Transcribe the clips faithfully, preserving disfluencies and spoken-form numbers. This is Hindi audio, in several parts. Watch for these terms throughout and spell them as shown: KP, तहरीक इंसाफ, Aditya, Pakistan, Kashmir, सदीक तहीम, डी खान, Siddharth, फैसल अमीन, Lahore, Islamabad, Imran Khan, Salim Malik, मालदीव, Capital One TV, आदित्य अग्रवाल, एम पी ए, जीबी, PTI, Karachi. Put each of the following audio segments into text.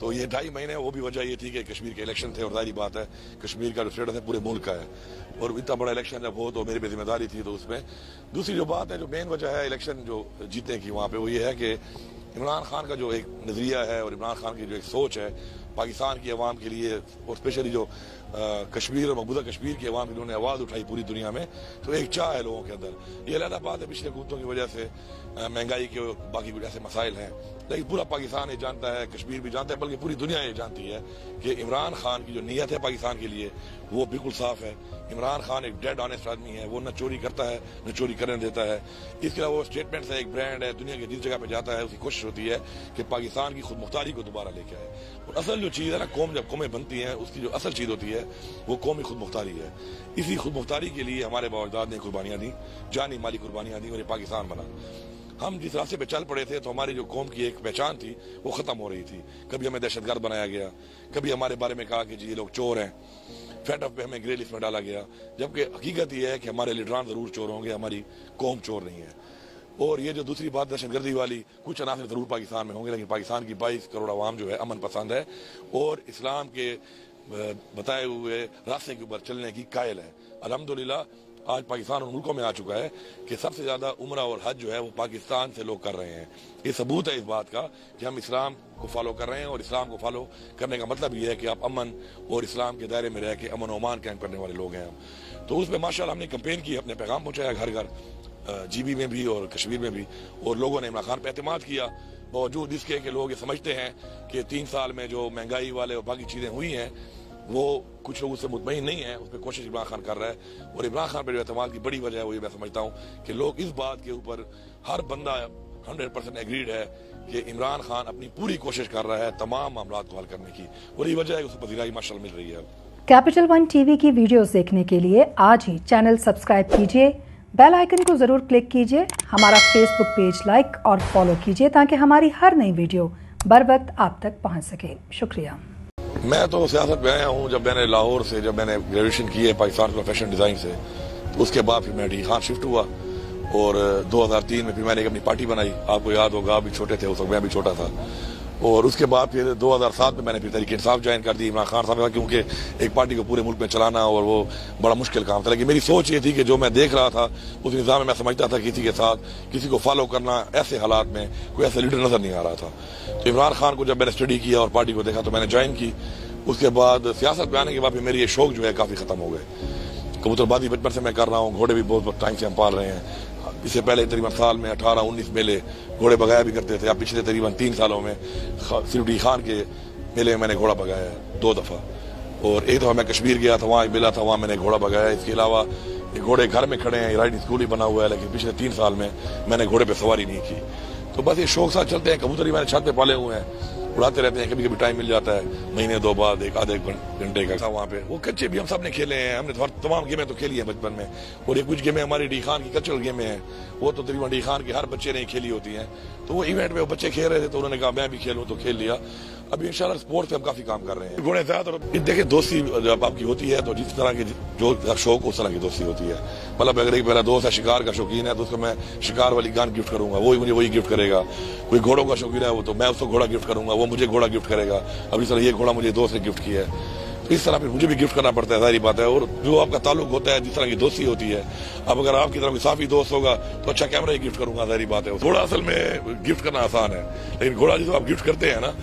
तो ये ढाई महीने वो भी वजह ये थी कि कश्मीर के इलेक्शन थे और जाहिर बात है कश्मीर का जो स्टेटस है पूरे मुल्क का है और इतना बड़ा इलेक्शन जब हो तो मेरी भी जिम्मेदारी थी। तो उसमें दूसरी जो बात है जो मेन वजह है इलेक्शन जो जीतने की वहाँ पे वो ये है कि इमरान खान का जो एक नज़रिया है और इमरान खान की जो एक सोच है पाकिस्तान की आवाम के लिए और स्पेशली जो कश्मीर और मकबूजा कश्मीर की आवाम के उन्होंने आवाज़ उठाई पूरी दुनिया में, तो एक चाह है लोगों के अंदर। ये अलग बात है पिछले हुकूमतों की वजह से महंगाई के बाकी कुछ ऐसे मसाइल हैं, लेकिन पूरा पाकिस्तान ये जानता है, कश्मीर भी जानता है, बल्कि पूरी दुनिया ये जानती है कि इमरान खान की जो नीयत है पाकिस्तान के लिए वो बिल्कुल साफ है। इमरान खान एक डेड ऑनेस्ट आदमी है, वो न चोरी करता है न चोरी करने देता है। इसके अलावा वो स्टेटमेंट्स है, एक ब्रांड है, दुनिया की जिस जगह पर जाता है उसकी कोशिश होती है कि पाकिस्तान की खुद मुख्तारी को दोबारा लेके आए। और असल जो चीज़ है ना, कौम जब कौमें बनती हैं उसकी जो असल चीज़ होती है वो कौमी खुद मुख्तारी है। इसी खुद मुख्तारी के लिए हमारे बाबा ने कुर्बानियाँ दी, जानी माली कुर्बानियाँ दी और ये पाकिस्तान बना। हम जिस रास्ते पे चल पड़े थे तो हमारी जो कौम की एक पहचान थी वो ख़त्म हो रही थी। कभी हमें दहशतगर्द बनाया गया, कभी हमारे बारे में कहा कि जी ये लोग चोर हैं, फैट ऑफ पे हमें ग्रे लिस्ट में डाला गया, जबकि हकीकत ये है कि हमारे लीडरान ज़रूर चोर होंगे, हमारी कौम चोर नहीं है। और ये जो दूसरी बात दहशतगर्दी वाली, कुछ अनासर ज़रूर पाकिस्तान में होंगे लेकिन पाकिस्तान की बाईस करोड़ आवाम जो है अमन पसंद है और इस्लाम के बताए हुए रास्ते के ऊपर चलने की कायल है। अलहम्दुलिल्लाह आज पाकिस्तान उन मुल्कों में आ चुका है कि सबसे ज़्यादा उम्रा और हज जो है वो पाकिस्तान से लोग कर रहे हैं। ये सबूत है इस बात का कि हम इस्लाम को फॉलो कर रहे हैं और इस्लाम को फॉलो करने का मतलब ये है कि आप अमन और इस्लाम के दायरे में रह के अमन ओमान कायम करने वाले लोग हैं हम। तो उस पर माशाल्लाह हमने कैंपेन की, अपने पैगाम पहुँचाया घर घर, जीबी में भी और कश्मीर में भी, और लोगों ने इमरान खान पर एतमाद किया। बावजूद इसके कि लोग ये समझते हैं कि तीन साल में जो महंगाई वाले और बाकी चीज़ें हुई हैं वो कुछ लोग उससे मुतमईन नहीं है, उस पर कोशिश इमरान खान कर रहा है। और इमरान खान पर जो एतमाद की बड़ी वजह है वो ये मैं समझता हूँ कि लोग इस बात के ऊपर हर बंदा हंड्रेड परसेंट एग्रीड है कि इमरान खान अपनी पूरी कोशिश कर रहा है तमाम मामला को हल करने की, और ये वजह है कि उसको पजीराई माशाल्लाह मिल रही है। कैपिटल वन टीवी की वीडियोस देखने के लिए आज ही चैनल सब्सक्राइब कीजिए, बेल आइकन को ज़रूर क्लिक कीजिए, हमारा फेसबुक पेज लाइक और फॉलो कीजिए ताकि हमारी हर नई वीडियो बर वक्त आप तक पहुँच सके। शुक्रिया। मैं तो सियासत में आया हूँ जब मैंने लाहौर से जब मैंने ग्रेजुएशन की है पाकिस्तान के फैशन डिज़ाइन से, तो उसके बाद फिर मैं डी खान शिफ्ट हुआ और दो हज़ार तीन में फिर मैंने एक अपनी पार्टी बनाई। आपको याद होगा, आप भी छोटे थे उस वक्त, मैं भी छोटा था। और उसके बाद फिर दो हज़ार सात में मैंने फिर तहरीक इंसाफ ज्वाइन कर दी इमरान खान साहब का, क्योंकि एक पार्टी को पूरे मुल्क में चलाना और वो बड़ा मुश्किल काम था। लेकिन मेरी सोच ये थी कि जो मैं देख रहा था उस निज़ाम में मैं समझता था किसी के साथ किसी को फॉलो करना ऐसे हालात में कोई ऐसा लीडर नज़र नहीं आ रहा था। तो इमरान खान को जब मैंने स्टडी किया और पार्टी को देखा तो मैंने ज्वाइन की। उसके बाद सियासत में आने के बाद फिर मेरी ये शौक जो है काफ़ी ख़त्म हो गए। कबूतरबाजी बचपन से मैं कर रहा हूँ, घोड़े भी बहुत टाइम से हम पाल रहे हैं। इससे पहले तकरीबन साल में अठारह उन्नीस मेले घोड़े भगाया भी करते थे। अब पिछले तकरीबन तीन सालों में सिर्फ डी खान के मेले में मैंने घोड़ा भगाया है दो दफ़ा, और एक दफ़ा मैं कश्मीर गया था, वहाँ एक मेला था, वहाँ मैंने घोड़ा भगाया। इसके अलावा घोड़े घर में खड़े हैं, राइडिंग स्कूल ही बना हुआ है, लेकिन पिछले तीन साल में मैंने घोड़े पर सवारी नहीं की। तो बस ये शौक साथ चलते हैं। कबूतर ही मैंने छत पर पाले हुए हैं, उड़ाते रहते हैं, कभी कभी टाइम मिल जाता है महीने दो बाद एक आधे घंटे का। वहाँ पे वो कच्चे भी हम सब ने खेले हैं, हमने तमाम गेमें तो खेली हैं बचपन में, और ये कुछ गेमें हमारी डी खान की कल्चरल गेमें हैं, वो तो तकरीबन डी खान के हर बच्चे ने खेली होती हैं। तो वो इवेंट में वो बच्चे खेल रहे थे तो उन्होंने कहा मैं भी खेलूँ, तो खेल लिया। अभी इंशाल्लाह स्पोर्ट्स पे हम काफ़ी काम कर रहे हैं। घोड़े ज़्यादा देखिए दोस्ती जब आपकी होती है तो जिस तरह की जो शौक उस तरह की दोस्ती होती है। मतलब अगर एक मेरा दोस्त है शिकार का शौकीन है तो उसको मैं शिकार वाली गान गिफ्ट करूँगा, वही मुझे वही गिफ्ट करेगा। कोई घोड़ों का शौकीन है वो तो मैं उसको घोड़ा गिफ्ट करूँगा, वो मुझे घोड़ा गिफ्ट करेगा। अब इस तरह ये घोड़ा मुझे दोस्त ने गिफ्ट किया है तो इस तरह फिर मुझे भी गिफ्ट करना पड़ता है, सारी बात है। और जो आपका ताल्लुक होता है, जिस तरह की दोस्ती होती है, अब अगर आपकी तरफ साफी दोस्त होगा तो अच्छा कैमरा ही गिफ्ट करूंगा, सारी बात है। घोड़ा असल में गिफ्ट करना आसान है, लेकिन घोड़ा जिसको आप गिफ्ट करते हैं ना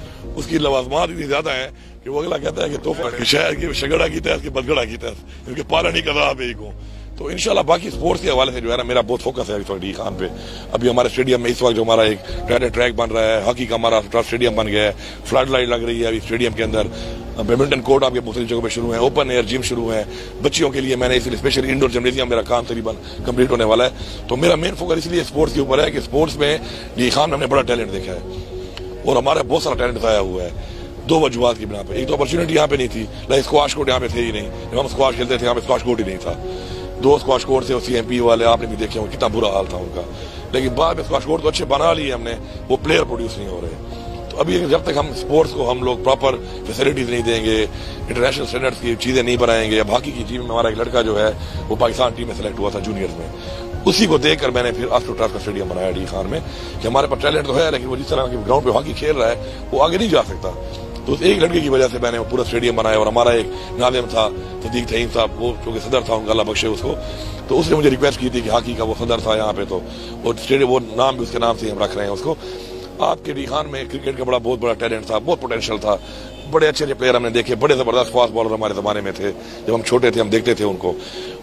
उसकी लवाजमात इतनी ज्यादा है कि वो अगला कहता है कि तोहफा शहर की शगड़ा की तहस की बदगड़ा की तहस इनके पालन ही कदा आप एक हूँ। तो इंशाल्लाह बाकी स्पोर्ट्स के हवाले से जो है ना मेरा बहुत फोकस है इस वक्त डी खान पे। अभी हमारे स्टेडियम में इस वक्त जो हमारा एक टैलेंट ट्रैक बन रहा है, हॉकी का हमारा स्टेडियम बन गया है, फ्लड लाइट लग रही है अभी स्टेडियम के अंदर, बैडमिंटन कोर्ट आपके मुख्तलिफ जगहों पर शुरू है, ओपन एयर जिम शुरू है बच्चियों के लिए। मैंने इसलिए स्पेशल इंडोर जिमनेजियम मेरा काम तकरीबन कंप्लीट होने वाला है। तो मेरा मेन फोकस इसलिए स्पोर्ट्स के ऊपर है कि स्पोर्ट्स में डी खान में हमने बड़ा टैलेंट देखा है और हमारा बहुत सारा टैलेंट आया हुआ है दो वजूहत की बिना पर। एक तो अपॉर्चुनिटी यहाँ पे नहीं थी, लाइक स्क्वाश कोर्ट यहाँ पे थे ही नहीं, जब हम स्क्वाश खेलते थे यहाँ पे स्क्वाश कोर्ट ही नहीं था। दो स्क्वाश कोर्ट से सी एम पी वाले आपने भी देखे होंगे कितना बुरा हाल था उनका, लेकिन बाद में स्क्वाश कोर्ट तो अच्छे बना लिए हमने, वो प्लेयर प्रोड्यूस नहीं हो रहे। तो अभी जब तक हम स्पोर्ट्स को हम लोग प्रॉपर फैसिलिटीज नहीं देंगे, इंटरनेशनल स्टैंडर्ड्स की चीज़ें नहीं बनाएंगे। अब हॉकी की टीम में हमारा एक लड़का जो है वो पाकिस्तान टीम में सेलेक्ट हुआ था जूनियर्स में, उसी को देखकर मैंने फिर आस्ट्रो ट्रफ का स्टेडियम बनाया डी खान में कि हमारे पास टैलेंट तो है लेकिन वो जिस तरह के ग्राउंड पर हॉकी खेल रहा है वो आगे नहीं जा सकता। तो उस एक लड़के की वजह से मैंने पूरा स्टेडियम बनाया। और हमारा एक नाजिम था सदीक तहीम साहब, वो चूँकि सदर था उनका, अल्लाह बख्शे उसको, तो उसने मुझे रिक्वेस्ट की थी कि हाकी का वो सदर था यहाँ पे, तो वो स्टेडियम वो नाम भी उसके नाम से हम रख रहे हैं उसको। आपके डी खान में क्रिकेट का बड़ा बहुत बड़ा टैलेंट था, बहुत पोटेंशियल था, बड़े अच्छे अच्छे प्लेयर हमने देखे, बड़े ज़बरदस्त फास्ट बॉलर हमारे ज़माने में थे, जब हम छोटे थे हम देखते थे उनको।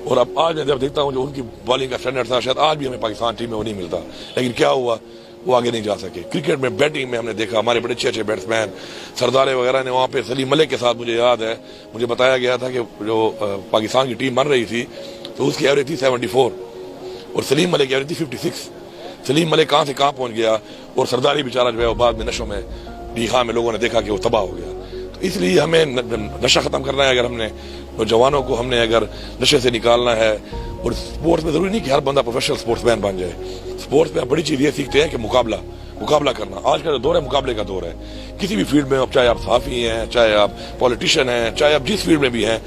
और अब आज मैं जब देखता हूँ जो उनकी बॉलिंग का स्टैंडर्ड था, शायद आज भी हमें पाकिस्तान टीम में वो नहीं मिलता, लेकिन क्या हुआ वो आगे नहीं जा सके। क्रिकेट में बैटिंग में हमने देखा हमारे बड़े अच्छे अच्छे बैट्समैन सरदारे वगैरह ने, वहाँ पे सलीम मलिक के साथ मुझे याद है, मुझे बताया गया था कि जो पाकिस्तान की टीम बन रही थी तो उसकी एवरेज थी सेवेंटी फोर और सलीम मलिक की एवरेज थी फिफ्टी सिक्स। सलीम मलिक कहाँ से कहाँ पहुँच गया, और सरदारी बेचारा जो है वो बाद में नशों में डीहा में लोगों ने देखा कि वो तबाह हो गया। तो इसलिए हमें नशा ख़त्म करना है, अगर हमने नौजवानों को हमने अगर नशे से निकालना है। और स्पोर्ट्स में ज़रूरी नहीं कि हर बंदा प्रोफेशनल स्पोर्ट्समैन बन जाए, स्पोर्ट्स में बड़ी चीज़ ये सीखते हैं कि मुकाबला मुकाबला करना। आज का जो दौर है मुकाबले का दौर है, किसी भी फील्ड में, चाहे आप साफ़ी हैं, चाहे आप पॉलिटिशियन हैं, चाहे आप जिस फील्ड में भी हैं,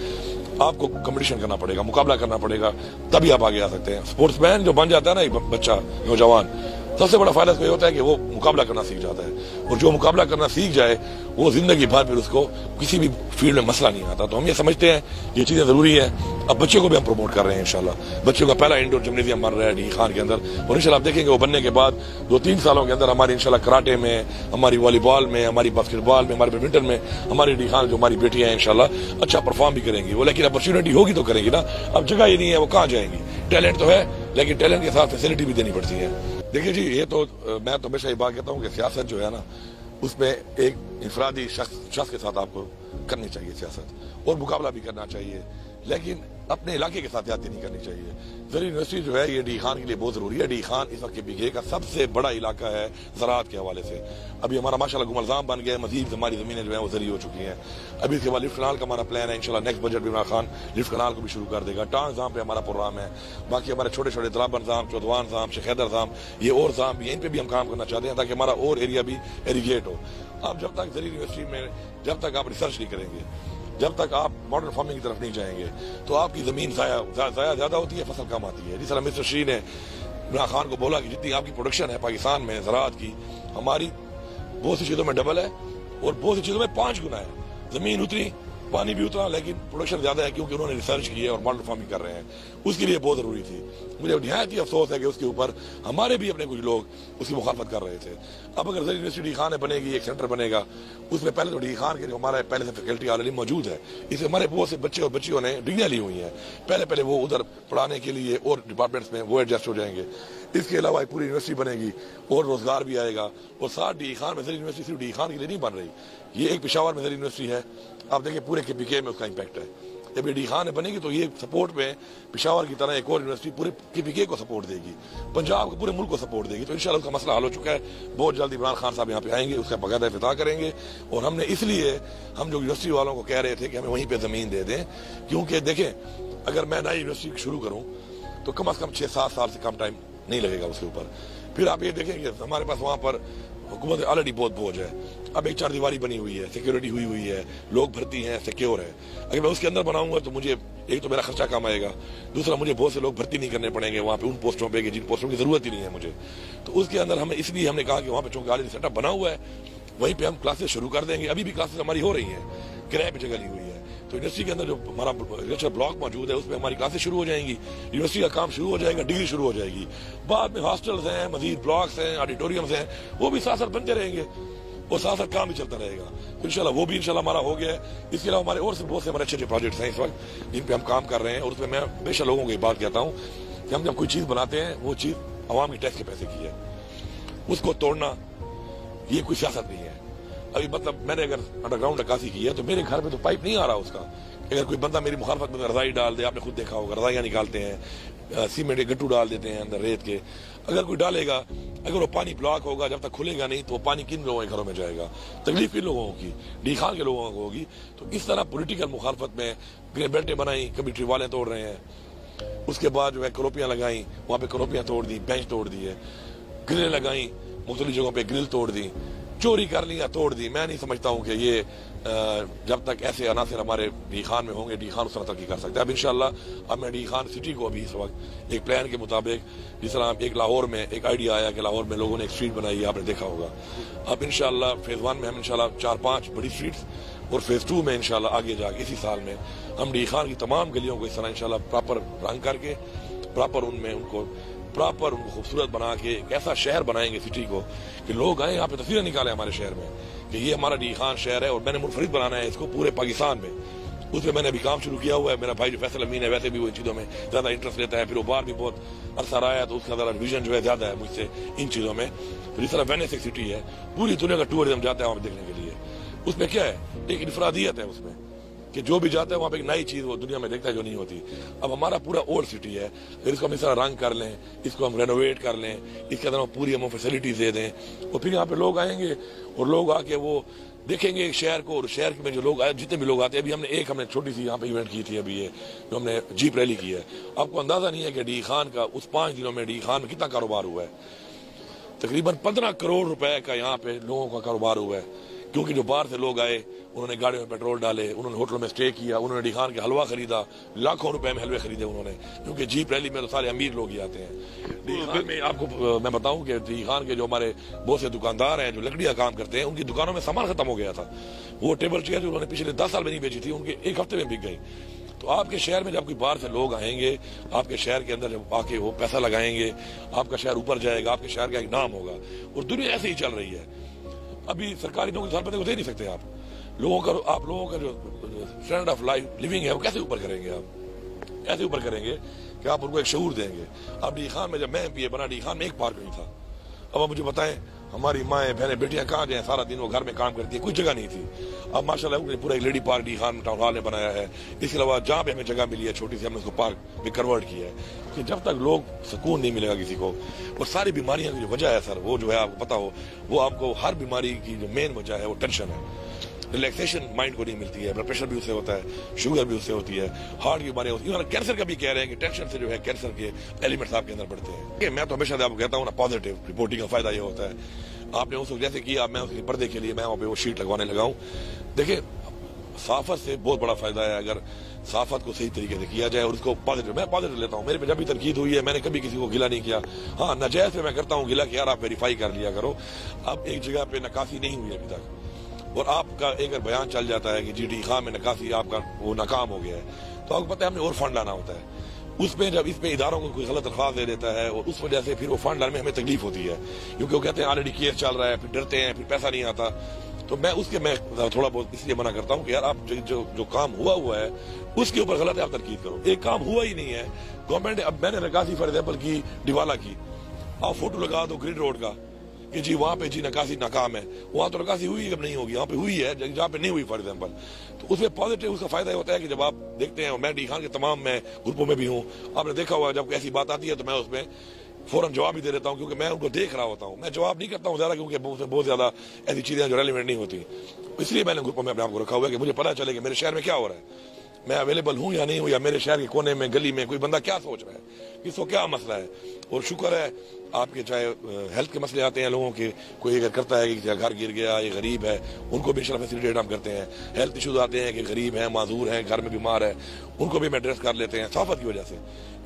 आपको कंपटीशन करना पड़ेगा, मुकाबला करना पड़ेगा, तभी आप आगे आ सकते हैं। स्पोर्ट्समैन जो बन जाता है ना एक बच्चा नौजवान, सबसे बड़ा फायदा इसमें होता है कि वो मुकाबला करना सीख जाता है, और जो मुकाबला करना सीख जाए वो जिंदगी भर फिर उसको किसी भी फील्ड में मसला नहीं आता। तो हम ये समझते हैं ये चीज़ें ज़रूरी है। अब बच्चों को भी हम प्रमोट कर रहे हैं, इंशाल्लाह बच्चों का पहला इंडोर जिम्नेजियम बन रहा है डी खान के अंदर, और इंशाल्लाह आप देखेंगे वो बनने के बाद दो तीन सालों के अंदर हमारे इंशाल्लाह कराटे में, हमारी वॉलीबॉल में, हमारी बास्केटबॉल में, हमारे बैडमिंटन में हमारी डी खान जो हमारी बेटियाँ हैं इंशाल्लाह अच्छा परफॉर्म भी करेंगी वो। लेकिन अपॉर्चुनिटी होगी तो करेंगी ना, अब जगह ही नहीं है, वो कहाँ जाएंगी। टैलेंट तो है लेकिन टैलेंट के साथ फैसिलिटी भी देनी पड़ती है। देखिए जी, ये तो मैं तो हमेशा ये बात कहता हूँ कि सियासत जो है ना उसमें एक इनफरादी शख्स शख्स के साथ आपको करनी चाहिए सियासत, और मुकाबला भी करना चाहिए, लेकिन अपने इलाके के साथ ज्यादा नहीं करनी चाहिए। ज़रा यूनिवर्सिटी जो है ये डी खान के लिए बहुत ज़रूरी है। डी खान इस वक्त के पीके का सबसे बड़ा इलाका है ज़राअत के हवाले से। अभी हमारा माशाल्लाह गोमल दाम बन गया है, मजीद हमारी ज़मीनें जो हैं वो ज़री हो चुकी हैं। अभी इसके बाद लिफ्ट कनाल का हमारा प्लान है, इंशाल्लाह नेक्स्ट बजट में इमरान खान लिफ्ट कनाल को भी शुरू कर देगा। टांग जाम पर हमारा प्रोग्राम है, बाकी हमारे छोटे छोटे दराबन जाम, चौधवान जाम, शेखैदर जाम, ये और जाम भी, इन पर भी हम काम करना चाहते हैं ताकि हमारा और एरिया भी एरिगेट हो। आप जब तक ज़री यूनिवर्सिटी में जब तक आप रिसर्च नहीं करेंगे, जब तक आप मॉडर्न फार्मिंग की तरफ नहीं जाएंगे, तो आपकी ज़मीन ज़ाया ज़्यादा होती है, फसल कम आती है। जिस तरह मिस्टर शी ने इमरान खान को बोला कि जितनी आपकी प्रोडक्शन है पाकिस्तान में ज़राअत की, हमारी बहुत सी चीज़ों में डबल है और बहुत सी चीज़ों में पाँच गुना है। ज़मीन उतनी, पानी भी उतना, लेकिन प्रोडक्शन ज़्यादा है क्योंकि उन्होंने रिसर्च की है और मॉडर्न फार्मिंग कर रहे हैं। उसके लिए बहुत ज़रूरी थी। मुझे नहायत ही अफसोस है कि उसके ऊपर हमारे भी अपने कुछ लोग उसकी मुखालफत कर रहे थे। अब अगर ज़रिए यूनिवर्सिटी डी खान बनेगी, एक सेंटर बनेगा, उसमें पहले तो डी खान के जो हमारे पहले से फैकल्टी ऑलरेडी मौजूद है, इसमें हमारे बहुत से बच्चे और बच्चियों ने डिग्रियाँ ली हुई हैं, पहले पहले वो उधर पढ़ाने के लिए और डिपार्टमेंट्स में वो एडजस्ट हो जाएंगे। इसके अलावा एक पूरी यूनिवर्सिटी बनेगी और रोज़गार भी आएगा। और साथ डी खान में ज़रिए यूनिवर्सिटी सिर्फ डी खान के लिए नहीं बन रही, ये एक पेशावर में ज़रिए यूनिवर्सिटी है, आप देखिए पूरे के पी के में उसका इम्पैक्ट है। जब ये डी खान में बनेगी तो ये सपोर्ट में पेशावर की तरह एक और यूनिवर्सिटी पूरे के पी के को सपोर्ट देगी, पंजाब के पूरे मुल्क को सपोर्ट देगी। तो इंशाल्लाह उसका मसला हल हो चुका है। बहुत जल्द इमरान खान साहब यहाँ पे आएंगे, उसका बाकायदा इफ्तिताह करेंगे। और हमने इसलिए हम जो यूनिवर्सिटी वालों को कह रहे थे कि हमें वहीं पर ज़मीन दे दें, क्योंकि देखें अगर मैं नई यूनिवर्सिटी शुरू करूँ तो कम अज़ कम छः सात साल से कम टाइम नहीं लगेगा उसके ऊपर। फिर आप ये देखेंगे हमारे पास वहाँ पर हुकूमत ऑलरेडी बहुत बोझ है, अब एक चार दीवारी बनी हुई है, सिक्योरिटी हुई हुई है, लोग भर्ती हैं, सिक्योर है। अगर मैं उसके अंदर बनाऊंगा तो मुझे एक तो मेरा खर्चा कम आएगा, दूसरा मुझे बहुत से लोग भर्ती नहीं करने पड़ेंगे वहाँ पे उन पोस्टों पे जिन पोस्टों की ज़रूरत ही नहीं है मुझे। तो उसके अंदर हमें इसलिए हमने कहा कि वहाँ पर चूँकि ऑलरेडी सेटअप बना हुआ है वहीं पर हम क्लासेज शुरू कर देंगे। अभी भी क्लासेज हमारी हो रही हैं, किराए पर जगह ली हुई है। तो यूनिवर्सिटी के अंदर जो हमारा लेक्चर ब्लॉक मौजूद है उसमें हमारी क्लासेस शुरू हो जाएंगी, यूनिवर्सिटी का काम शुरू हो जाएगा, डिग्री शुरू हो जाएगी। बाद में हॉस्टल्स हैं, मजीद ब्लॉक्स हैं, ऑडिटोरियम्स हैं, वो भी साथ साथ बनते रहेंगे और साथ साथ काम भी चलता रहेगा। तो इंशाल्लाह वो भी इंशाल्लाह हमारा हो गया है। इसके अलावा हमारे और से बहुत से हमारे अच्छे अच्छे प्रोजेक्ट्स हैं इस वक्त जिन पर हम काम कर रहे हैं। और उसमें मैं हमेशा लोगों को ये बात कहता हूँ कि हम जब कोई चीज़ बनाते हैं वो चीज़ आवाम के टैक्स के पैसे की है, उसको तोड़ना ये कोई सियासत नहीं है। अभी मतलब मैंने अगर अंडरग्राउंड निकासी की है तो मेरे घर पे तो पाइप नहीं आ रहा उसका, अगर कोई बंदा मेरी मुखालफत में रजाई डाल दे, आपने खुद देखा होगा रजाइयाँ निकालते हैं, सीमेंट के गट्टू डाल देते हैं अंदर रेत के, अगर कोई डालेगा, अगर वो पानी ब्लॉक होगा, जब तक खुलेगा नहीं तो वो पानी किन लोगों के घरों में जाएगा, तकलीफ किन लोगों की, डी खान के लोगों को होगी। तो इस तरह पोलिटिकल मुखालफत में बेल्टें बनाई, कभी ट्रिवालें तोड़ रहे हैं, उसके बाद जो है करोपियाँ लगाई, वहाँ पर करोपियाँ तोड़ दी, बेंच तोड़ दिए, ग्रिलें लगाई, मुख्तलिफ जगहों पर ग्रिल तोड़ दी। चोरी कर लिया, तोड़ दी। मैं नहीं समझता हूँ कि ये जब तक ऐसे अनासर हमारे डी खान में होंगे डी खान उस तरह तरक्की कर सकता है। अब इंशाल्लाह अब मैं डी खान सिटी को अभी इस वक्त एक प्लान के मुताबिक, जिस तरह एक लाहौर में एक आइडिया आया कि लाहौर में लोगों ने एक स्ट्रीट बनाई, आपने देखा होगा। अब इंशाल्लाह फेज़ वन में हम इंशाल्लाह चार पाँच बड़ी स्ट्रीट्स और फेज़ टू में इंशाल्लाह आगे जाके इसी साल में हम डी खान की तमाम गलियों को इस तरह इंशाल्लाह प्रॉपर रंग करके प्रॉपर उनमें उनको प्रॉपर उनको खूबसूरत बना के एक ऐसा शहर बनाएंगे सिटी को कि लोग आए यहाँ पे तस्वीरें निकालें हमारे शहर में कि ये हमारा डी खान शहर है। और मैंने मुनफरिद बनाना है इसको पूरे पाकिस्तान में, उसमें मैंने अभी काम शुरू किया हुआ है। मेरा भाई जो फैसल अमीन है वैसे भी वो इन चीज़ों में ज़्यादा इंटरेस्ट लेता है, फिर वो बाहर भी बहुत अरसा रहा है तो उसका ज़रा विजन जो है ज़्यादा है मुझसे इन चीज़ों में। तो जिस तरह वेनिस एक सिटी है, पूरी दुनिया का टूरिज्म जाता है वहाँ देखने के लिए। उसमें क्या है, एक इनफरादियत है उसमें कि जो भी जाता है वहाँ पे एक नई चीज़ वो दुनिया में देखता है जो नहीं होती। अब हमारा पूरा ओल्ड सिटी है, फिर इसको हम इस तरह रंग कर लें, इसको हम रेनोवेट कर लें, इसके अंदर हम पूरी हम फैसिलिटीज़ दे दें और फिर यहाँ पे लोग आएंगे और लोग आके वो देखेंगे एक शहर को। और शहर में जो लोग आए, जितने भी लोग आते हैं, अभी हमने एक हमने छोटी सी यहाँ पे इवेंट की थी अभी, ये जो हमने जीप रैली की है। आपको अंदाज़ा नहीं है कि डी खान का उस पाँच दिनों में डी खान में कितना कारोबार हुआ है। तकरीबन पंद्रह करोड़ रुपए का यहाँ पे लोगों का कारोबार हुआ है, क्योंकि जो बाहर से लोग आए उन्होंने गाड़ियों में पेट्रोल डाले, उन्होंने होटलों में स्टे किया, उन्होंने डी खान के हलवा खरीदा, लाखों रुपए में हलवे खरीदे उन्होंने, क्योंकि जीप रैली में तो सारे अमीर लोग ही आते हैं। डी खान में आपको मैं बताऊं कि डी खान के जो हमारे बहुत से दुकानदार हैं जो लकड़ी का काम करते हैं, उनकी दुकानों में सामान खत्म हो गया था। वो टेबल चेयर जो उन्होंने पिछले दस साल में नहीं बेची थी, उनके एक हफ्ते में बिक गई। तो आपके शहर में जब कोई बाहर से लोग आएंगे, आपके शहर के अंदर जब आके वो पैसा लगाएंगे, आपका शहर ऊपर जाएगा, आपके शहर का एक नाम होगा। और दुनिया ऐसे ही चल रही है, अभी सरकारी नौकरी सरपंच को दे नहीं सकते आप लोगों का। आप लोगों का जो स्टैंडर्ड ऑफ लाइफ लिविंग है वो कैसे ऊपर करेंगे, आप ऐसे ऊपर करेंगे कि आप उनको एक शऊर देंगे। अब डी खान में जब मैं एम पी ए बना, डी खान में एक पार्क नहीं था। अब आप मुझे बताएं, हमारी माएँ बहनें बेटियाँ कहाँ जाएँ, सारा दिन वो घर में काम करती है, कोई जगह नहीं थी। अब माशाल्लाह उन्होंने पूरा एक lady park डी खान town hall में बनाया है। इसके अलावा जहाँ पे हमें जगह मिली है छोटी सी, हमने उसको पार्क में कन्वर्ट किया है कि जब तक लोग सुकून नहीं मिलेगा किसी को। और सारी बीमारियाँ की जो वजह है सर, वो जो है आपको पता हो, वो आपको हर बीमारी की जो मेन वजह है वो टेंशन है। रिलैक्सेशन माइंड को नहीं मिलती है, ब्लड प्रेशर भी उससे होता है, शुगर भी उससे होती है, हार्ट की बीमारियाँ होती है, कैंसर का भी कह रहे हैं कि टेंशन से जो है कैंसर के एलिमेंट्स आपके अंदर बढ़ते हैं। मैं तो हमेशा आपको कहता हूँ ना, पॉजिटिव रिपोर्टिंग का फायदा ये होता है। आपने उसको जैसे किया, मैं उसके पर्दे के लिए मैं वहाँ पे वो शीट लगवाने लगा हूँ। देखिए साफत से बहुत बड़ा फायदा है, अगर साफत को सही तरीके से किया जाए और उसको पॉजिटिव, मैं पॉजिटिव लेता हूँ। मेरे पे जब भी तनकीद हुई है मैंने कभी किसी को गिला नहीं किया। हाँ नाजायज़ पे मैं करता हूँ गिला कि यार आप वेरीफाई कर लिया करो। अब एक जगह पे नक्काशी नहीं हुई अभी तक, और आपका एक बयान चल जाता है कि जी डी खान में नक्काशी आपका वो नाकाम हो गया है, तो आपको पता है हमने और फंड लाना होता है। उसमें जब इस पे इदारों को कोई गलत दरख्वास्त दे देता है और उस वजह से फिर वो फंड लाने में हमें तकलीफ होती है, क्योंकि वो कहते हैं ऑलरेडी केस चल रहा है, फिर डरते हैं, फिर पैसा नहीं आता। तो मैं उसके मैं थोड़ा बहुत इसलिए मना करता हूँ कि यार आप जो जो, जो काम हुआ हुआ है उसके ऊपर गलत है आप तरकीद करो। एक काम हुआ ही नहीं है गवर्नमेंट। अब मैंने नक्काशी फॉर एग्जाम्पल की दिवाला की, आप फोटो लगा दो ग्रीन रोड का कि जी वहाँ पे जी नक्काशी नाकाम है, वहाँ तो नक्काशी हुई कब नहीं होगी, वहाँ पे हुई है जहाँ पे नहीं हुई फॉर एग्जांपल। तो उसमें पॉजिटिव उसका फायदा होता है कि जब आप देखते हैं, मैं डी खान के तमाम मैं ग्रुपों में भी हूँ, आपने देखा होगा जब ऐसी बात आती है तो मैं उसमें फौरन जवाब ही दे देता हूँ, क्योंकि मैं उनको देख रहा होता हूँ। मैं जवाब नहीं करता हूँ ज़्यादा, क्योंकि उसमें बहुत ज़्यादा ऐसी चीज़ें जो रेलिवेंट नहीं होती। इसलिए मैंने ग्रुपों में अपने आपको रखा हुआ है कि मुझे पता चले कि मेरे शहर में क्या हो रहा है, मैं अवेलेबल हूँ या नहीं हूँ, या मेरे शहर के कोने में गली में कोई बंदा क्या सोच रहा है, किसको क्या मसला है। और शुक्र है आपके चाहे हेल्थ के मसले आते हैं लोगों के, कोई अगर करता है कि घर गिर गया ये गरीब है, उनको भी फैसिलिटेट हम करते हैं। हेल्थ इशूज़ आते हैं कि गरीब हैं, माजूर हैं, घर में बीमार है, उनको भी हम एड्रेस कर लेते हैं साफत की वजह से।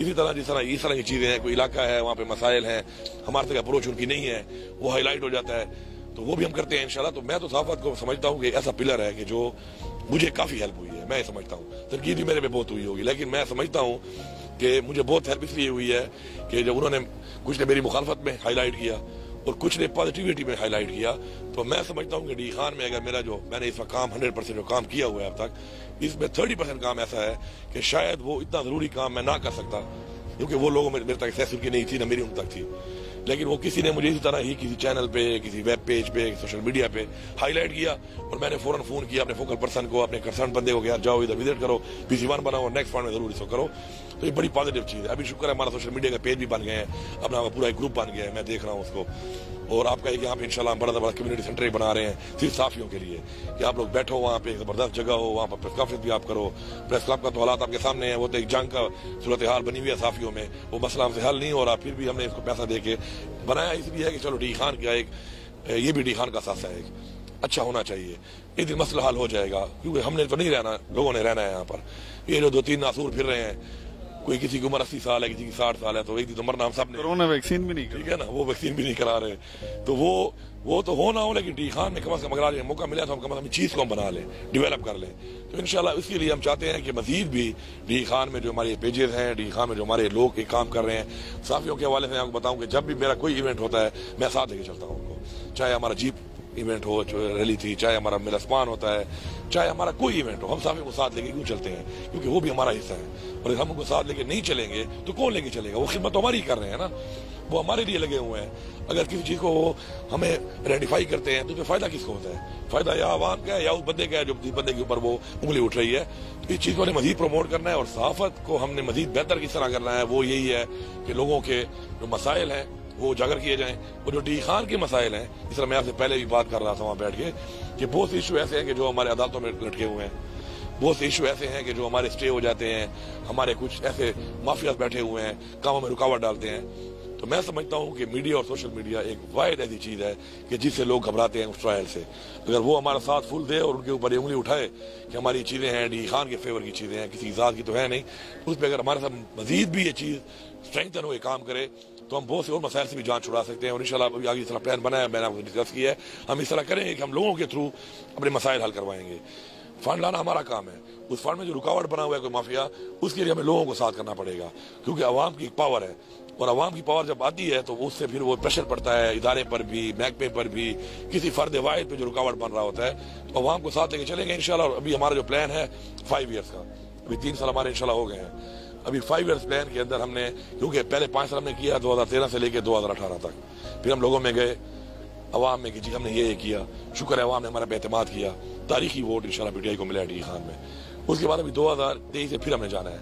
इसी तरह जिस तरह इस तरह की चीज़ें हैं, कोई इलाका है वहाँ पर मसाइल हैं, हमारे तक अप्रोच उनकी नहीं है, वो हाईलाइट हो जाता है, तो वो भी हम करते हैं इंशाल्लाह। तो मैं तो साफत को समझता हूँ कि ऐसा पिलर है कि जो मुझे काफ़ी हेल्प हुई है। मैं समझता हूँ तरकीद भी मेरे में बहुत हुई होगी, लेकिन मैं समझता हूँ कि मुझे बहुत हेल्प इसलिए हुई है कि जब उन्होंने कुछ ने मेरी मुखालफत में हाईलाइट किया और कुछ ने पॉजिटिविटी में हाईलाइट किया, तो मैं समझता हूँ कि डी खान में अगर मेरा जो मैंने इस वक्त काम हंड्रेड परसेंट जो काम किया हुआ है अब तक, इसमें थर्टी परसेंट काम ऐसा है कि शायद वो इतना ज़रूरी काम मैं ना कर सकता, क्योंकि वो लोगों में मेरे तक एक्सेस उनकी नहीं थी ना मेरी उन तक थी। लेकिन वो किसी ने मुझे इसी तरह ही किसी चैनल पे, किसी वेब पेज पे, सोशल मीडिया पे हाईलाइट किया और मैंने फौरन फोन किया अपने फोकल पर्सन को, अपने कंसर्न बंदे को कि यार जाओ इधर विजिट करो, पीसी वन बनाओ और नेक्स्ट फंड में जरूर इसको करो। तो ये बड़ी पॉजिटिव चीज़ है। अभी शुक्र है हमारा सोशल मीडिया का पेज भी बन गया है, अपना पूरा एक ग्रुप बन गया है, मैं देख रहा हूँ उसको। और आपका एक यहाँ पे इंशाल्लाह बड़ा बड़ा कम्युनिटी सेंटर ही बना रहे हैं सिर्फ साफियों के लिए कि आप लोग बैठो वहाँ पे, ज़बरदस्त जगह हो, वहाँ पर प्रेस कॉन्फ्रेंस भी आप करो। प्रेस क्लब का तो हालात आपके सामने है, वो तो एक जंग का सूरत हाल बनी हुई है साफियों में, वो मसला हमसे हल नहीं हो रहा, फिर भी हमने इसको पैसा दे के बनाया। इसलिए है कि चलो डी खान का एक ये भी डी खान का सासा है, अच्छा होना चाहिए, एक दिन मसला हल हो जाएगा, क्योंकि हमने तो नहीं रहना, लोगों ने रहना है यहाँ पर। ये जो दो तीन नासूर फिर रहे हैं, कोई किसी की उम्र अस्सी साल है, किसी की साठ साल है, तो एक दिन तो मरना हम सब ने। कोरोना वैक्सीन भी नहीं, ठीक है ना, वो वैक्सीन भी नहीं करा रहे, तो वो वो तो हो ना हो, लेकिन डी खान में कम अज़ कम अगर मौका मिला तो हम कम अज़ कम चीज़ को हम बना लें, डेवलप कर लें। तो इंशाल्लाह इसके लिए हम चाहते हैं कि मज़ीद भी डी खान में जो हमारे पेजेस हैं, डी खान में जो हमारे लोग एक काम कर रहे हैं, साफियों के हवाले से आपको बताऊँ कि जब भी मेरा कोई इवेंट होता है मैं साथ लेके चलता हूँ उनको, चाहे हमारा जीप इवेंट हो जो रैली थी, चाहे हमारा मेलास्मान होता है, चाहे हमारा कोई इवेंट हो, हम साफी को साथ लेके क्यों चलते हैं, क्योंकि वो भी हमारा हिस्सा है। और हम उनको साथ लेके नहीं चलेंगे तो कौन लेके चलेगा, वो खिदमत तो हमारी कर रहे हैं ना, वो हमारे लिए लगे हुए हैं। अगर किसी चीज़ को वो हमें आइडेंटिफाई करते हैं तो उसमें फ़ायदा किसको होता है, फ़ायदा या आवाम का है या उस बंदे का है जो बंदे के ऊपर वो उंगली उठ रही है। तो इस चीज़ को हमें मज़ीद प्रमोट करना है और सहाफ़त को हमने मज़ीद बेहतर किस तरह करना है, वो यही है कि लोगों के जो मसाइल हैं वो उजागर किए जाएँ। और जो डी खान के मसाइल हैं, इस तरह मैं आपसे पहले भी बात कर रहा था वहाँ बैठ के, कि बहुत से इशू ऐसे हैं कि जो हमारे अदालतों में लटके हुए हैं, बहुत से इशू ऐसे हैं कि जो हमारे स्टे हो जाते हैं, हमारे कुछ ऐसे माफियाज बैठे हुए हैं, कामों में रुकावट डालते हैं। तो मैं समझता हूँ कि मीडिया और सोशल मीडिया एक वाइड ऐसी चीज़ है कि जिससे लोग घबराते हैं उस ट्रायल से। अगर वो हमारा साथ फुल दे और उनके ऊपर ये उंगली उठाए कि हमारी चीज़ें हैं, डी खान के फेवर की चीज़ें हैं, किसी जात की तो है नहीं, उस पर अगर हमारे साथ मजीद भी ये चीज़ स्ट्रेंथन हो, ये काम करे, तो हम बहुत से और मसाइल से भी जान छुड़ा सकते हैं। और इंशाल्लाह आगे इस तरह प्लान बनाया, मैंने आपको डिस्कस किया है, हम इस तरह करेंगे कि हम लोगों के थ्रू अपने मसाइल हल करवाएंगे। फंड लाना हमारा काम है, उस फंड में जो रुकावट बना हुआ है कोई माफिया, उसके लिए हमें लोगों को साथ करना पड़ेगा, क्योंकि आवाम की एक पावर है और आवाम की पावर जब आती है तो उससे फिर वो प्रेशर पड़ता है इदारे पर भी, महकमे पर भी, किसी फर्द वाहिद पर जो रुकावट बन रहा होता है। तो आवाम को साथ लेके चलेंगे इंशाल्लाह। अभी हमारा जो प्लान है फाइव ईयर्स का, अभी तीन साल हमारे इंशाल्लाह हो गए हैं, अभी फाइव ईयर्स प्लान के अंदर हमने, क्योंकि पहले पाँच साल हमने किया दो हज़ार तेरह से लेकर दो हज़ार अठारह तक, फिर हम लोगों में गए, आवाम में कि जी हमने ये किया, शुक्र है आवाम ने हमारा एतमाद किया, तारीखी वोट इंशाल्लाह पीटीआई को मिला है डी खान में। उसके बाद अभी दो हज़ार तेईस से फिर हमने जाना है,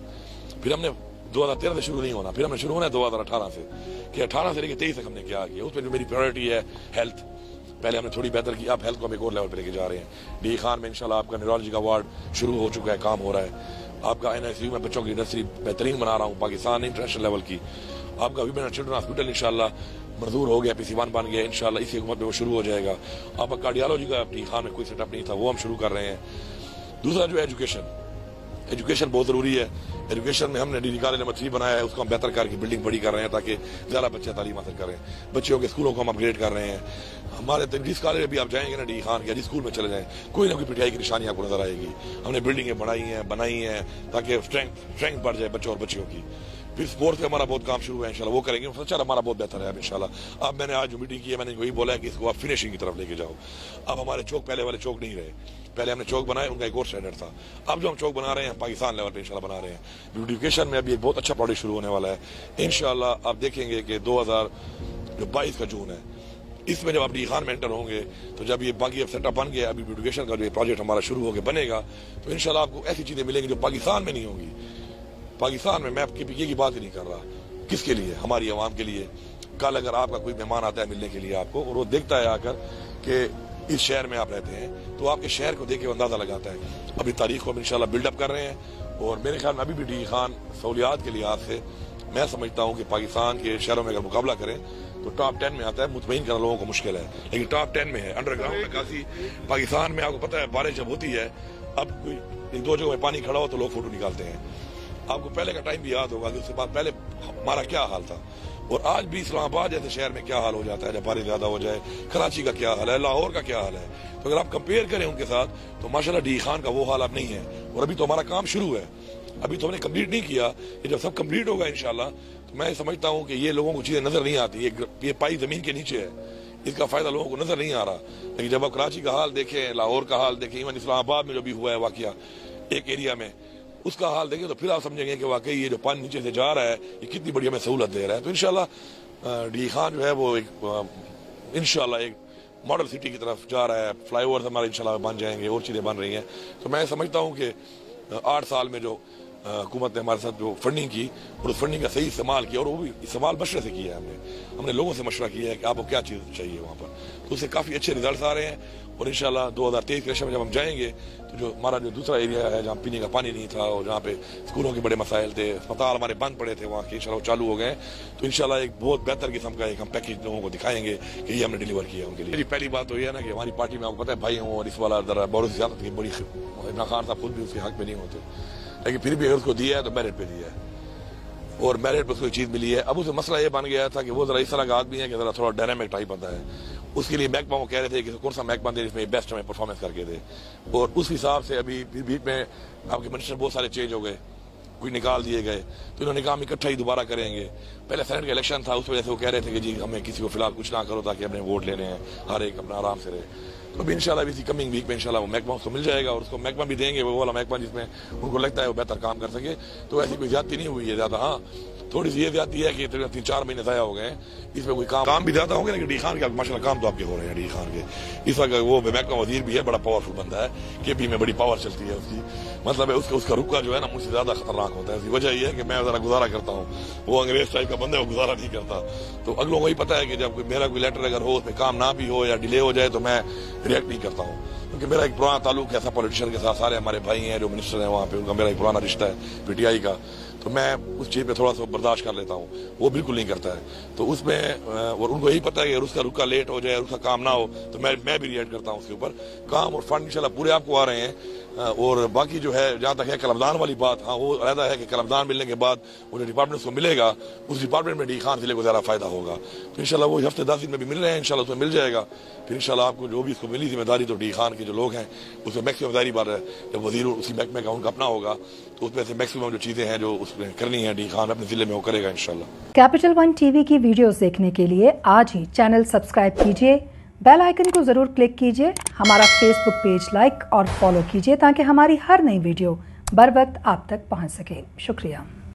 फिर हमने दो हज़ार तेरह से शुरू नहीं होना, फिर हमने शुरू होना है दो हज़ार अठारह से, कि अठारह से लेकर तेईस तक हमने क्या किया। उसमें जो मेरी प्रायोरिटी है हेल्थ, पहले हमने थोड़ी बेहतर की, अब हेल्थ को हम एक और लेवल पर लेके जा रहे हैं। डी खान में इंशाल्लाह आपका न्यूरोलॉजी का वार्ड शुरू हो चुका है, काम हो रहा है आपका। एन आई सी यू में बच्चों की इंडस्ट्री बेहतरीन बना रहा हूँ, पाकिस्तान इंटरनेशनल लेवल की। आपका वीमेन एंड चिल्ड्रन हॉस्पिटल इंशाल्लाह मंजूर हो गया, पीसी वन बन गया, इंशाल्लाह इसी हुकूमत में वो शुरू हो जाएगा। आपका कार्डियोलॉजी का डी खान में कोई सेटअप नहीं था, वो हम शुरू कर रहे हैं। दूसरा जो एजुकेशन, एजुकेशन बहुत ज़रूरी है। एजुकेशन में हमने डी कॉलेज नंबर थ्री बनाया है, उसको हम बेहतर करके बिल्डिंग बड़ी कर रहे हैं ताकि ज़्यादा बच्चे तालीम हासिल करें। बच्चों के स्कूलों को हम अपग्रेड कर रहे हैं। हमारे जिस कॉलेज में भी आप जाएंगे ना, डी खान के जिस स्कूल में चले जाएँ, कोई ना कोई पीटीआई की निशानी आपको नजर आएगी। हमने बिल्डिंगें बनाई हैं बनाई हैं ताकि स्ट्रेंथ स्ट्रेंथ बढ़ जाए बच्चों और बच्चियों की। फिर स्पोर्ट्स का हमारा बहुत काम शुरू है, इंशाल्लाह वो करेंगे, सच्चा हमारा बहुत बेहतर है अब इंशाल्लाह। अब मैंने आज जो मीटिंग की है, मैंने वही बोला है कि इसको आप फिनिशिंग की तरफ लेके जाओ। अब हमारे चौक पहले वाले चौक नहीं रहे, पहले हमने चौक बनाए, उनका एक और स्टैंडर्ड था। अब जो हम चौक बना रहे हैं, हम पाकिस्तान लेवल पे इंशाल्लाह बना रहे हैं। एजुकेशन में अभी एक बहुत अच्छा प्रोजेक्ट शुरू होने वाला है इंशाल्लाह। आप देखेंगे कि दो हज़ार जो बाईस का जून है, इसमें जब आप डी खान में एंटर होंगे, तो जब ये बाकी सेटअप बन गया, अभी एजुकेशन का जो प्रोजेक्ट हमारा शुरू होकर बनेगा, तो इंशाल्लाह आपको ऐसी चीज़ें मिलेंगी जो पाकिस्तान में नहीं होंगी। पाकिस्तान में मैं आपके पीके की बात ही नहीं कर रहा, किसके लिए, हमारी आवाम के लिए। कल अगर आपका कोई मेहमान आता है मिलने के लिए आपको, और वो देखता है आकर कि इस शहर में आप रहते हैं, तो आपके शहर को देख के अंदाज़ा लगाता है। अभी तारीख को हम इंशाल्लाह बिल्डअप कर रहे हैं, और मेरे ख्याल में अभी भी डी खान सहूलियात के लिहाज से मैं समझता हूँ कि पाकिस्तान के शहरों में अगर मुकाबला करें तो टॉप टेन में आता है। मुतमईन करना लोगों को मुश्किल है, लेकिन टॉप टेन में है। अंडरग्राउंड निकासी पाकिस्तान में आपको पता है, बारिश जब होती है, अब कोई एक दो जगह में पानी खड़ा हो तो लोग फोटो निकालते हैं। आपको पहले का टाइम भी याद होगा कि उसके बाद पहले हमारा क्या हाल था, और आज भी इस्लामाबाद जैसे शहर में क्या हाल हो जाता है जब बारिश ज़्यादा हो जाए, कराची का क्या हाल है, लाहौर का क्या हाल है। तो अगर आप कंपेयर करें उनके साथ, तो माशाल्लाह डी खान का वो हाल अब नहीं है। और अभी तो हमारा काम शुरू है, अभी तो हमने कंप्लीट नहीं किया। ये जब सब कंप्लीट होगा इंशाल्लाह, तो मैं समझता हूँ कि ये लोगों को चीज़ें नज़र नहीं आती, ये ये पाई ज़मीन के नीचे है, इसका फ़ायदा लोगों को नज़र नहीं आ रहा। लेकिन जब आप कराची का हाल देखें, लाहौर का हाल देखें, इवन इस्लामाबाद में जो भी हुआ है वाकया एक एरिया में, उसका हाल देखें, तो फिर आप समझेंगे कि वाकई ये जो पानी नीचे से जा रहा है ये कितनी बड़ी हमें सहूलत दे रहा है। तो इंशाल्लाह डी खान जो है वो एक इंशाल्लाह एक मॉडल सिटी की तरफ जा रहा है। फ्लाईओवर्स हमारे इंशाल्लाह बन जाएंगे और चीज़ें बन रही हैं। तो मैं समझता हूँ कि आठ साल में जो हुकूमत ने हमारे साथ जो फंडिंग की और उस फंडिंग का सही इस्तेमाल किया, और वो भी इस्तेमाल मशरे से किया है हमने हमने लोगों से मशवरा किया है कि आपको क्या चीज़ चाहिए वहाँ पर, तो उससे काफ़ी अच्छे रिजल्ट आ रहे हैं। और इंशाल्लाह दो हज़ार तेईस के इलेक्शन में जब हम जाएंगे तो जो हमारा जो दूसरा एरिया है जहाँ पीने का पानी नहीं था और जहाँ पे स्कूलों के बड़े मसाइल थे, अस्पताल हमारे बंद पड़े थे, वहाँ के इंशाल्लाह वो चालू हो गए, तो इंशाल्लाह एक बहुत बेहतर किस्म का एक हम पैकेज लोगों को दिखाएंगे कि ये हमने डिलीवर किया उनके लिए। पहली बात तो ये है ना कि हमारी पार्टी में आपको पता है भाई हूँ, और इस वाला ज़रा बहुत ज़्यादा की बड़ी इमरान खान साहब खुद भी उसके हक में नहीं होते, लेकिन फिर भी अगर उसको दिया है तो मेरिट पे दिया है और मेरिट पे उसको चीज़ मिली है। अब उसे मसला ये बन गया था कि वो जरा इस तरह का आदमी है कि जरा थोड़ा डायनामिक टाइप आता है, उसके लिए महकमा को कह रहे थे कि कौन सा महकमा दे इसमें बेस्ट हमें परफॉर्मेंस करके दे, और उस हिसाब से अभी फिर बीच में आपके मिनिस्टर बहुत सारे चेंज हो गए, कुछ निकाल दिए गए, तो इन्होंने कहा हम इकट्ठा ही दोबारा करेंगे। पहले सेनेट का इलेक्शन था, उस वजह से वो कह रहे थे कि जी हमें किसी को फिलहाल कुछ ना करो ताकि अपने वोट ले रहे हैं, हर एक अपना आराम से रहे। तो भी इंशाल्लाह इसी कमिंग वीक में इंशाल्लाह वो महकमा उसको मिल जाएगा और उसको महकमा भी देंगे वो वाला महकमा जिसमें उनको लगता है वो बेहतर काम कर सके। तो ऐसी कोई ज्यादती नहीं हुई है ज़्यादा, हाँ थोड़ी सी ये ज्यादती है कि तीन चार महीने ज़ाया हो गए हैं, इसमें कोई काम काम भी ज़्यादा होंगे, लेकिन डी खान के माशाल्लाह काम तो आपके हो रहे हैं। डी खान के इस वक्त वो महकमा वजीर भी है, बड़ा पावरफुल बंदा है, केपी में बड़ी पावर चलती है उसकी, मतलब है उसका उसका रुका जो है ना मुझसे ज़्यादा खतरनाक होता है। इसकी वजह यह है कि मैं ज़रा गुजारा करता हूँ, वो अंग्रेज टाइप का बंदा है, वो गुजारा नहीं करता। तो अगलों को ही पता है कि जब मेरा कोई लेटर अगर हो उसमें काम ना भी हो या डिले हो जाए तो मैं रिएक्ट नहीं करता हूँ, क्योंकि मेरा एक पुराना ताल्लुक है ऐसा पॉलिटिशियन के साथ। सारे हमारे भाई हैं जो मिनिस्टर हैं वहाँ पे, उनका मेरा एक पुराना रिश्ता है पीटीआई का, तो मैं उस चीज़ पे थोड़ा सा बर्दाश्त कर लेता हूँ, वो बिल्कुल नहीं करता है। तो उसमें और उनको यही पता है कि अगर उसका रुका लेट हो जाए, उसका काम ना हो तो मैं मैं भी रिएक्ट करता हूँ उसके ऊपर। काम और फंड इंशाल्लाह पूरे आपको आ रहे हैं। और बाकी जो है जहाँ तक है कलमदान वाली बात, हाँ वो अलहदा है कि कलमदान मिलने के बाद वो जो डिपार्टमेंट उसको मिलेगा उस डिपार्टमेंट में डी खान जिले को ज़्यादा फ़ायदा होगा। तो इंशाल्लाह वो हफ्ते दस दिन में भी मिल रहे हैं, इंशाल्लाह उसमें मिल जाएगा। फिर इंशाल्लाह आपको जो भी इसको मिली जिम्मेदारी तो डी खान के जो लोग हैं उसमें मैक्सिमम दारी बार है, जब वजीर उसी महकमे का उनका अपना होगा तो उसमें से मैक्सिमम जो चीज़ें हैं जो उसमें करनी है डी खान अपने ज़िले में वो करेगा इंशाल्लाह। कैपिटल वन टीवी की वीडियोज़ देखने के लिए आज ही चैनल सब्सक्राइब कीजिए, बेल आइकन को ज़रूर क्लिक कीजिए, हमारा फेसबुक पेज लाइक और फॉलो कीजिए ताकि हमारी हर नई वीडियो बर वक्त आप तक पहुंच सके। शुक्रिया।